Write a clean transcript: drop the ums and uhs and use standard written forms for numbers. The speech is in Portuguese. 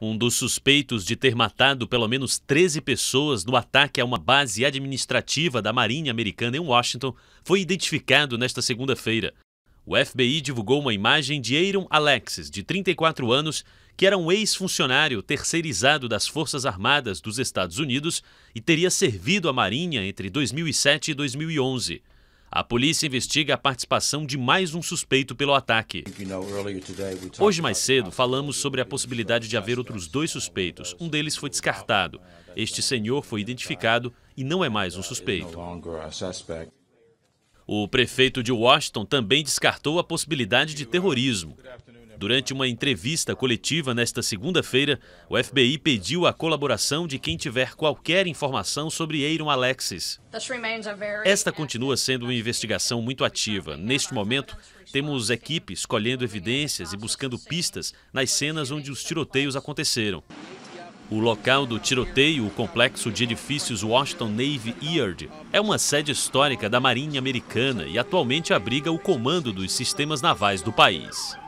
um dos suspeitos de ter matado pelo menos 13 pessoas no ataque a uma base administrativa da Marinha americana em Washington, foi identificado nesta segunda-feira. O FBI divulgou uma imagem de Aaron Alexis, de 34 anos, que era um ex-funcionário terceirizado das Forças Armadas dos Estados Unidos e teria servido à Marinha entre 2007 e 2011. A polícia investiga a participação de mais um suspeito pelo ataque. Hoje mais cedo, falamos sobre a possibilidade de haver outros dois suspeitos. Um deles foi descartado. Este senhor foi identificado e não é mais um suspeito. O prefeito de Washington também descartou a possibilidade de terrorismo. Durante uma entrevista coletiva nesta segunda-feira, o FBI pediu a colaboração de quem tiver qualquer informação sobre Aaron Alexis. Esta continua sendo uma investigação muito ativa. Neste momento, temos equipes colhendo evidências e buscando pistas nas cenas onde os tiroteios aconteceram. O local do tiroteio, o complexo de edifícios Washington Navy Yard, é uma sede histórica da Marinha Americana e atualmente abriga o comando dos sistemas navais do país.